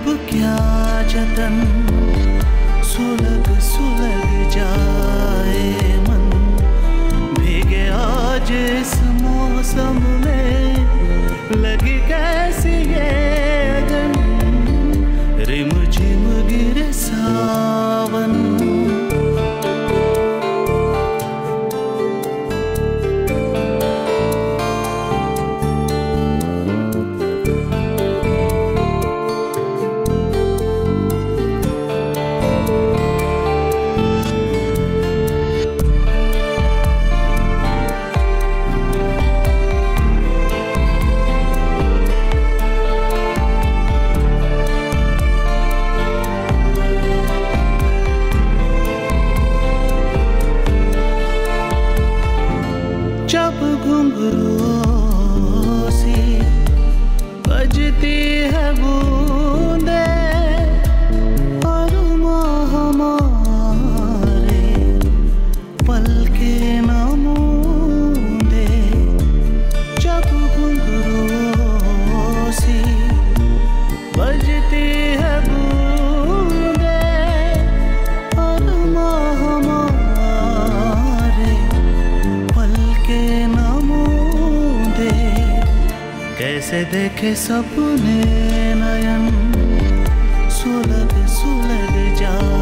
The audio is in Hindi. अब क्या जतन सुलग सुलग जाए मन, भीगे आज इस मौसम में लगी कैसी ये गन। रिम झिम गिरे सावन। जब घुंघरू सी बजती है बूंदे और हमारे पलके न मूंदे, जब घुंघरू सी बजती है बूंदे और हमारे पलके न मूंदे, कैसे देखे सपने नयन सुलग सुलग जा।